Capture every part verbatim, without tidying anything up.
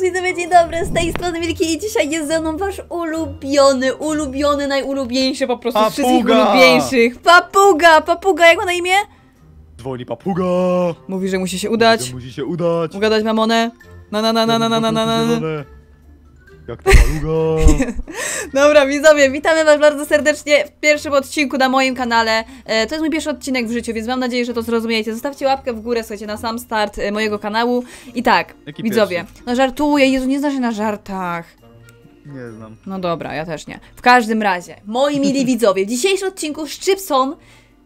widzowie, dzień dobry, z tej strony Milky i dzisiaj jest ze mną wasz ulubiony, ulubiony, najulubieńszy po prostu papuga. Z wszystkich ulubieńszych. Papuga, papuga, jak ma na imię? Dzwoni papuga. Mówi, że musi się udać. Mówi, że musi się udać. Ugadać mamonę. Na na na na na na na na na. Jak to paluga. Dobra widzowie, witamy was bardzo serdecznie w pierwszym odcinku na moim kanale. e, To jest mój pierwszy odcinek w życiu, więc mam nadzieję, że to zrozumiecie. Zostawcie łapkę w górę, słuchajcie, na sam start e, mojego kanału. I tak, jaki widzowie, pierwszy? No żartuję, Jezu, nie znasz się na żartach. Nie znam. No dobra, ja też nie. W każdym razie, moi mili widzowie, w dzisiejszym odcinku Szczypson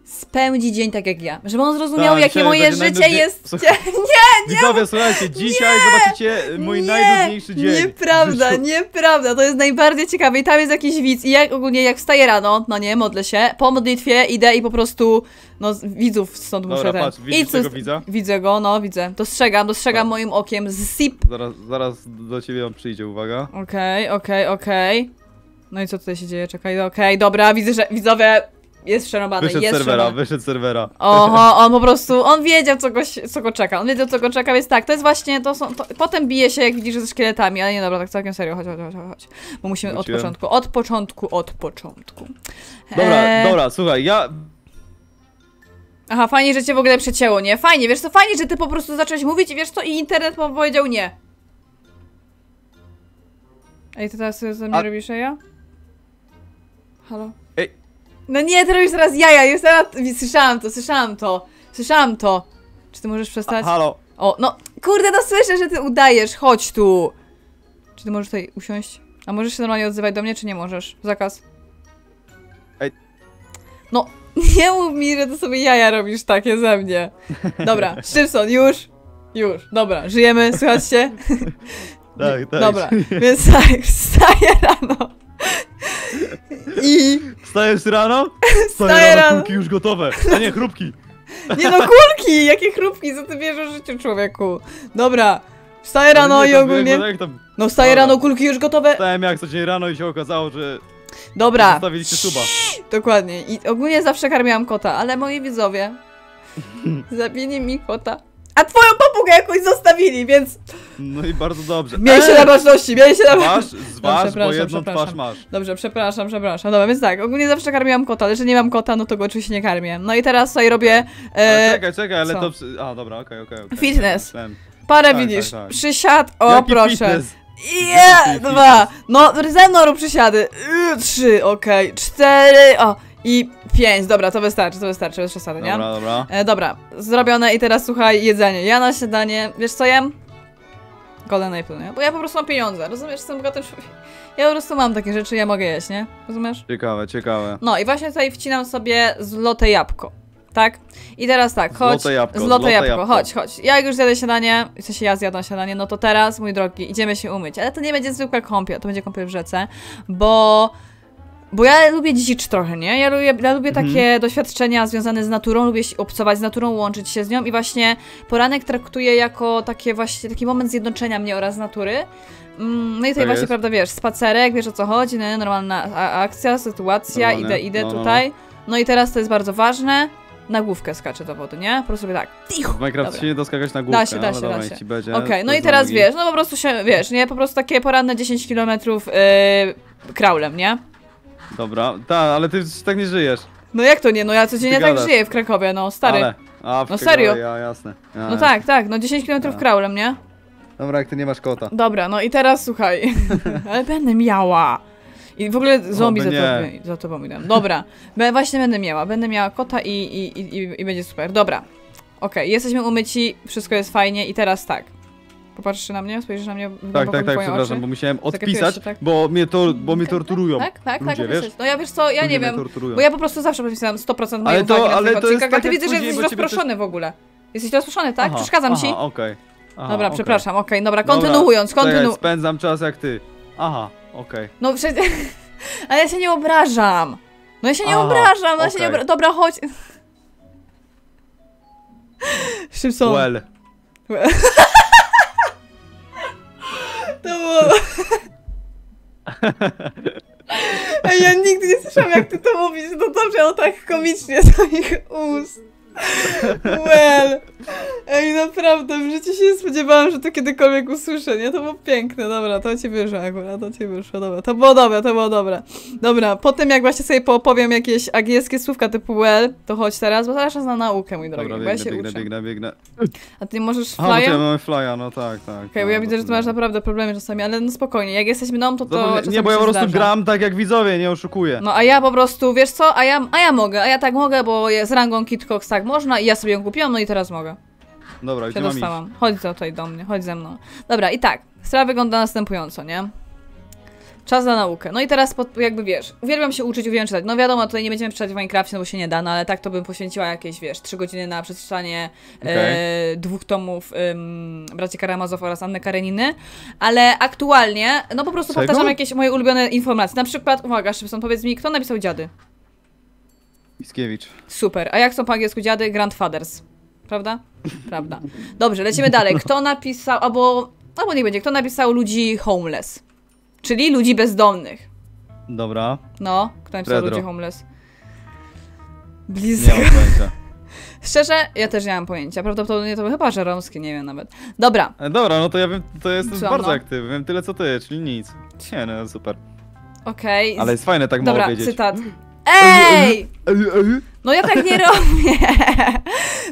spędzi dzień tak jak ja, żeby on zrozumiał, Ta, jakie moje życie najdudniej... jest... Słuch... Nie, nie! Widzowie, słuchajcie, dzisiaj nie, zobaczycie mój nie, najdudniejszy dzień. Nieprawda, nieprawda, to jest najbardziej ciekawe i tam jest jakiś widz i jak ogólnie jak wstaję rano, no nie, modlę się, po modlitwie idę i po prostu, no widzów stąd Dobra, muszę... Patrz, ten... widzisz tego widza? Widzę go, no widzę, dostrzegam, dostrzegam tak. moim okiem z sip. Zaraz, zaraz do ciebie on przyjdzie, uwaga. Okej, okay, okej, okay, okej. Okay. No i co tutaj się dzieje, czekaj, okej, okay, dobra, widzę, że widzowie... Jest szanowany, wyszedł jest serwera, szanowany. Wyszedł serwera. Oho, on po prostu, on wiedział co go, co go czeka, on wiedział co go czeka, więc tak, to jest właśnie, to są, to, potem bije się jak widzisz ze szkieletami, ale nie dobra, tak całkiem serio, chodź, chodź, chodź, chodź. Bo musimy Wróciłem. od początku, od początku, od początku. Dobra, eee... dobra, słuchaj, ja... Aha, fajnie, że cię w ogóle przecięło, nie? Fajnie, wiesz co, fajnie, że ty po prostu zacząłeś mówić i wiesz co, i internet powiedział nie. Ej, ty teraz sobie ze mnie A... robisz, a ja? Halo? No nie, ty robisz teraz jaja, już teraz... Słyszałam to, słyszałam to, słyszałam to. Czy ty możesz przestać? A, halo. O, no, kurde, no słyszę, że ty udajesz, chodź tu. Czy ty możesz tutaj usiąść? A możesz się normalnie odzywać do mnie, czy nie możesz? Zakaz. Ej. No, nie mów mi, że ty sobie jaja robisz takie ze mnie. Dobra, Szczypson, już, już, dobra, żyjemy, słychać się? Tak, tak. Dobra, więc tak, wstaję rano. I... Wstajesz rano? Wstaję rano, kulki już gotowe, a nie chrupki. Nie no kulki, jakie chrupki, co ty wiesz o życiu człowieku. Dobra, wstaję rano i ogólnie... No wstaję rano, kulki już gotowe. Wstałem jak co dzień rano i się okazało, że... Dobra. Zostawiliście suba. Dokładnie, i ogólnie zawsze karmiłam kota, ale moi widzowie zabili mi kota. A twoją papugę jakoś zostawili, więc... No i bardzo dobrze. Miej się na baczności, miej się na baczności. Zważ, bo jedną twarz masz. Dobrze, przepraszam, przepraszam. Dobra, więc tak, ogólnie zawsze karmiłam kota, ale że nie mam kota, no to go oczywiście nie karmię. No i teraz sobie robię... E... A, czekaj, czekaj, ale Co? to... A, dobra, okej, okej, okej. Fitness. Parę tak, widzisz. Tak, tak. Przysiad, o Jaki proszę. Fitness? Je, dwa. No, ze mną rób przysiady. Trzy, okej, okay. cztery, o. I pięć, dobra, to wystarczy, to wystarczy, bez przesady, nie? Dobra, dobra. E, dobra, zrobione i teraz słuchaj, jedzenie. Ja na śniadanie, wiesz co jem? Golden Apple, nie? Bo ja po prostu mam pieniądze, rozumiesz? Jestem bogatym człowiekiem. Ja po prostu mam takie rzeczy, ja mogę jeść, nie? Rozumiesz? Ciekawe, ciekawe. No i właśnie tutaj wcinam sobie złote jabłko, tak? I teraz tak, chodź. Złote jabłko, złote złote jabłko. jabłko. Chodź, chodź. Ja jak już zjadę śniadanie, w sensie ja zjadam śniadanie, no to teraz, mój drogi, idziemy się umyć. Ale to nie będzie zwykła kąpiel, to będzie kąpiel w rzece, bo... Bo ja lubię dzicz trochę, nie? Ja lubię, ja lubię takie hmm. doświadczenia związane z naturą, lubię się obcować z naturą, łączyć się z nią i właśnie poranek traktuję jako takie właśnie, taki moment zjednoczenia mnie oraz natury. Mm, no i tutaj to właśnie, jest. prawda, wiesz, spacerek, wiesz o co chodzi, no, normalna akcja, sytuacja, Normalnie. idę, idę no. tutaj. No i teraz to jest bardzo ważne, na główkę skaczę do wody, nie? Po prostu sobie tak. W Minecraft się nie da skakać na główkę, da się, da się, da się. Okej, okay, no i teraz nogi. wiesz, no po prostu się, wiesz, nie? Po prostu takie poranne dziesięć kilometrów yy, kraulem, nie? Dobra, tak, ale ty tak nie żyjesz. No jak to nie? No ja codziennie tak żyję w Krakowie, no stary. Ale, a, w no serio. Ja, jasne. Ja, no tak, tak, no dziesięć kilometrów kraulem, nie? Dobra, jak ty nie masz kota. Dobra, no i teraz słuchaj. Ale będę miała. I w ogóle zombie za, to, za tobą idę. Dobra, właśnie będę miała, będę miała kota i, i, i, i będzie super. Dobra, okej, okay, jesteśmy umyci, wszystko jest fajnie i teraz tak. Popatrzysz na mnie, spojrzysz na mnie. Tak, tak, tak, przepraszam, oczy. bo musiałem odpisać, tak? bo, mnie to, bo mnie torturują. Tak, tak, tak, ludzie, tak wiesz? No ja wiesz co, ja ludzie nie wiem, torturują. bo ja po prostu zawsze podpisałam sto procent mojej uwagi na tych odcinkach, a ty widzę, że jesteś rozproszony też... w ogóle. Jesteś rozproszony, tak? Aha, Przeszkadzam aha, ci? Okay. Aha, dobra, okay. przepraszam, okej, okay, dobra, kontynuując, kontynuuj. Spędzam czas jak ty. Aha, okej. Okay. No przecież, ale ja się nie obrażam. No ja się nie aha, obrażam, okay. ja się nie obrażam. Dobra, chodź. Szybson. Well. To było... Ej, ja nigdy nie słyszałam, jak ty to mówisz, no dobrze, no tak komicznie z moich ust. Well. Ej, naprawdę, w życiu się nie spodziewałam, że to kiedykolwiek usłyszę, nie? To było piękne, dobra, to ci wyszło akurat, to ci wyszło, dobra, to było dobre, to było dobre. Dobra, potem jak właśnie sobie poopowiem jakieś angielskie słówka typu well, to chodź teraz, bo teraz czas na naukę, mój drogi, dobra, ja się biegnę, uczę. Biegnę, biegnę, biegnę. A ty nie możesz flya? A, bo ja mamy flya, no tak, tak. Okej, okay, bo ja widzę, że ty masz naprawdę problemy czasami, ale no spokojnie, jak jesteśmy mną, to to nie, nie, bo ja po prostu zdarza. Gram tak jak widzowie, nie oszukuję. No a ja po prostu, wiesz co, a ja, a ja mogę, a ja tak mogę, bo z rangą Kit Cox tak można i ja sobie ją kupiłam, no i teraz mogę. Dobra, już dostałam. Chodź tutaj do mnie, chodź ze mną. Dobra, i tak. Sprawa wygląda następująco, nie? Czas na naukę. No i teraz, pod, jakby wiesz, uwielbiam się uczyć, uwielbiam czytać. No wiadomo, tutaj nie będziemy czytać w Minecrafcie, no bo się nie da, no ale tak to bym poświęciła jakieś, wiesz, trzy godziny na przeczytanie okay. e, dwóch tomów e, Braci Karamazow oraz Anny Kareniny. Ale aktualnie, no po prostu Czego? powtarzam jakieś moje ulubione informacje. Na przykład, uwaga, Szczypson, powiedz mi, kto napisał Dziady? Mickiewicz. Super. A jak są po angielsku Dziady? Grandfathers. Prawda? Prawda. Dobrze, lecimy dalej. Kto napisał, albo, albo nie będzie, kto napisał ludzi homeless? Czyli ludzi bezdomnych. Dobra. No, kto napisał Fredro. ludzi homeless? Blisko. Nie mam pojęcia. Szczerze, ja też nie mam pojęcia. Prawdopodobnie to był chyba Żeromski, nie wiem nawet. Dobra. Dobra, no to ja wiem, to jestem co, bardzo no? aktywny. Wiem tyle co ty, czyli nic. Nie, no super. Okej. Okay. Ale jest fajne tak mało Dobra, wiedzieć. Cytat. Ej! No ja tak nie robię.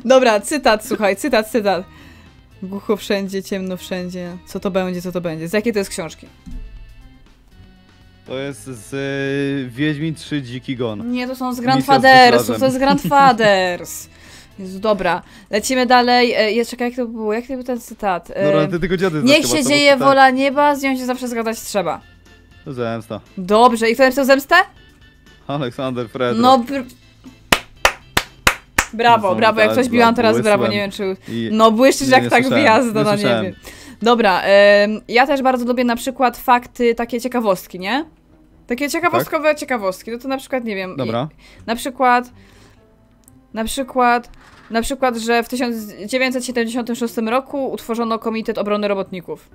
Dobra, cytat, słuchaj, cytat, cytat. Głucho wszędzie, ciemno wszędzie. Co to będzie, co to będzie? Z jakiej to jest książki? To jest z y, Wiedźmin trzy Dziki Gon. Nie, to są z Grandfathers, to jest z Grandfathers. Jezu, dobra, lecimy dalej. E, czekaj, jak to było? Jak to był ten cytat? E, dobra, ty tylko dziady Niech się dzieje wola nieba, z nią się zawsze zgadzać trzeba. To Zemsta. Dobrze, i kto napisał Zemstę? Aleksander Fredro. No, br brawo, Znowu brawo, jak ktoś biłam teraz błysłem. brawo, nie wiem czy... No błyszczysz jak nie tak wyjazda, no nie wiem. Dobra, ym, ja też bardzo lubię na przykład fakty, takie ciekawostki, nie? Takie ciekawostkowe tak? ciekawostki, no to na przykład, nie wiem... Dobra. I, na przykład... Na przykład... Na przykład, że w tysiąc dziewięćset siedemdziesiątym szóstym roku utworzono Komitet Obrony Robotników.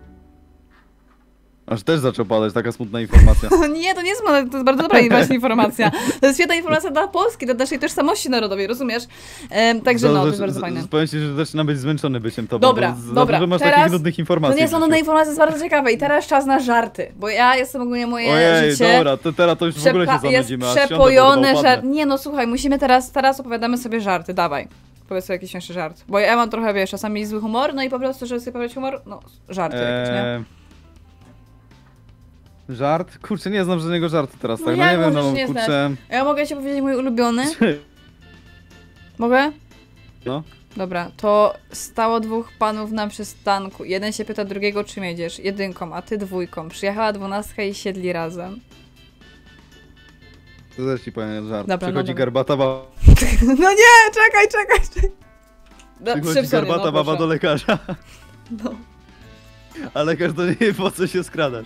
Aż też zaczął padać taka smutna informacja. Nie, to nie jest smutna, to jest bardzo dobra właśnie informacja. To jest świetna informacja dla Polski, dla naszej tożsamości narodowej, rozumiesz? Ehm, także no, to jest bardzo fajne. Powiem ci, że zaczynam być zmęczony byciem tobą. Dobra, dobra. Że masz teraz takich nudnych informacji. To nie są nudne informacje, jest bardzo ciekawe. I teraz czas na żarty, bo ja jestem ogólnie moje Ojej, życie... dobra, to teraz to już w ogóle się zanudzimy. Jest przepojone żarty. Nie no, słuchaj, musimy teraz, teraz opowiadamy sobie żarty, dawaj. Powiedz sobie jakiś jeszcze żart. Bo ja mam trochę, wiesz, czasami zły humor, no i po prostu, żeby sobie powiedzieć humor, no żarty jakieś, nie? Żart? Kurczę, nie znam żadnego żartu teraz, tak? No, no ja nie wiem, no nie kurczę... Ja mogę ci powiedzieć mój ulubiony? Mogę? No. Dobra, to stało dwóch panów na przystanku. Jeden się pyta drugiego, czym jedziesz? Jedynką, a ty dwójką. Przyjechała dwunastka i siedli razem. To też ci powiem żart. Dobra, Przychodzi no garbata baba... No nie, czekaj, czekaj, czekaj. No, Przychodzi garbata no, baba proszę. do lekarza. No. A lekarz do niej, po co się skradasz?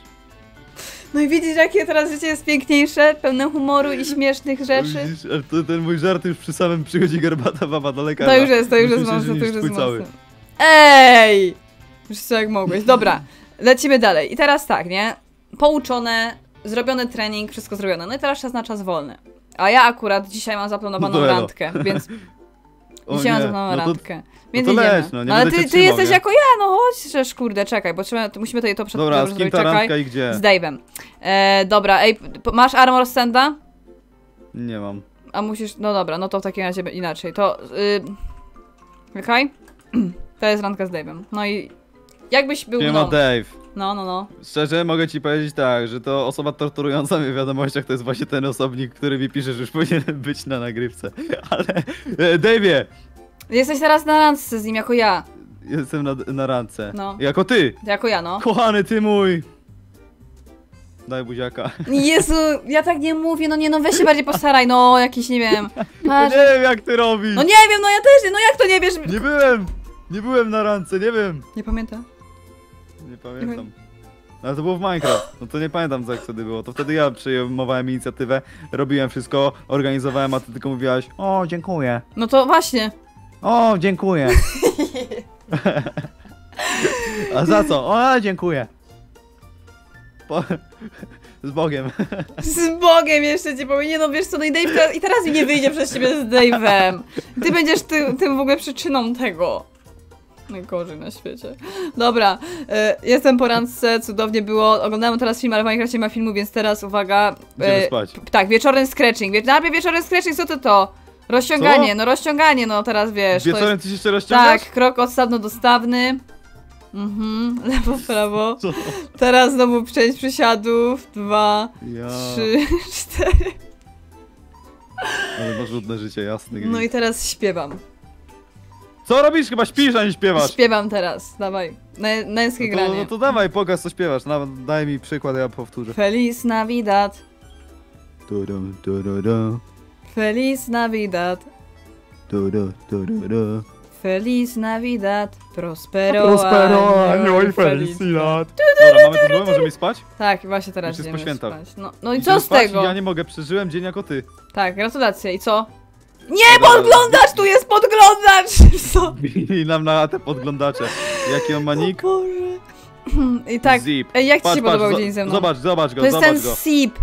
No i widzisz, jakie teraz życie jest piękniejsze, pełne humoru i śmiesznych rzeczy. Widzisz, ale to, ten mój żart już przy samym przychodzi garbata baba do lekarza. To już jest, to już jest mocno, to już jest mocno. Ej! Wszyscy jak mogłeś. Dobra, lecimy dalej. I teraz tak, nie? Pouczone, zrobiony trening, wszystko zrobione. No i teraz czas na czas wolny. A ja akurat dzisiaj mam zaplanowaną no randkę, więc... O dzisiaj nie. mam zaplanowaną no to... randkę. No to leś, no, nie no ale ty, ty jesteś jako ja, no chodź, że kurde, czekaj, bo trzeba, to musimy tutaj to przed Dobra, z kim ta randka i gdzie? Z Dave'em. E, dobra, ej, masz armor senda? Nie mam. A musisz, no dobra, no to w takim razie inaczej, to... Y, Okej? Okay? To jest randka z Dave'em, no i... Jakbyś był... Nie ma no, Dave. No, no, no. Szczerze mogę ci powiedzieć tak, że to osoba torturująca mnie w wiadomościach to jest właśnie ten osobnik, który mi pisze, że już powinien być na nagrywce. Ale... E, Dave'ie! Jesteś teraz na randce z nim, jako ja. Jestem na, na randce. No. Jako ty! Jako ja, no. Kochany ty mój! Daj buziaka. Jezu, ja tak nie mówię, no nie, no weź się bardziej postaraj, no jakiś, nie wiem. Patrz. Nie wiem jak ty robisz. No nie wiem, no ja też nie, no jak to nie wiesz? Nie byłem, nie byłem na randce, nie wiem. Nie pamiętam. Nie pamiętam. Ale to było w Minecraft, no to nie pamiętam co jak wtedy było, to wtedy ja przejmowałem inicjatywę, robiłem wszystko, organizowałem, a ty tylko mówiłaś, o dziękuję. No to właśnie. O, dziękuję. A za co? O, dziękuję. Po... Z Bogiem. Z Bogiem jeszcze ci powiem. Nie no, wiesz co, no i Dave teraz, i teraz mi nie wyjdzie przez ciebie z Dave'em. Ty będziesz ty, tym w ogóle przyczyną tego. Najgorzej na świecie. Dobra, e, jestem po randce, cudownie było. Oglądałem teraz film, ale w Minecraft nie ma filmu, więc teraz uwaga. E, spać. Tak, wieczorny scratching. Wie, najpierw wieczorny scratching, co to to? Rozciąganie, co? no rozciąganie, no teraz wiesz. Wieczorem jest... ty się jeszcze rozciągasz? Tak, krok odstawno-dostawny. Mhm, lewo, prawo. Co? Teraz znowu część przysiadów. Dwa, ja. trzy, cztery. Ale masz żudne życie, jasne. No i teraz śpiewam. Co robisz? Chyba śpisz, a nie śpiewasz. Śpiewam teraz, dawaj. Męskie no granie. No to dawaj, pokaż co śpiewasz. Nawet daj mi przykład, ja powtórzę. Feliz Navidad. Du, du, du, du, du. Feliz Navidad. Du, du, du, du, du. Feliz Navidad, prospero, prospero año y felicidad. Dobra, mamy to złe, możemy spać? Tak, właśnie teraz idziemy poświęta. spać. No, no i idziemy co z spać? tego? Ja nie mogę, przeżyłem dzień jako ty. Tak, gratulacje, i co? Nie, podglądacz, tu jest podglądacz! Co? I nam na te podglądacze. Jaki on ma nick? O Boże. I tak, Zip. Ej, jak patrz, ci się patrz, podobał dzień ze mną? Zobacz, zobacz go, to zobacz jest ten go. Zip.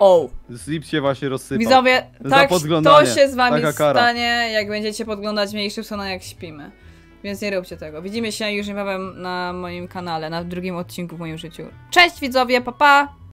O! Zip się właśnie rozsypał. Widzowie, tak to się z wami stanie, jak będziecie podglądać mnie i Szczypsona jak śpimy. Więc nie róbcie tego. Widzimy się już niebawem na moim kanale, na drugim odcinku w moim życiu. Cześć widzowie, pa pa!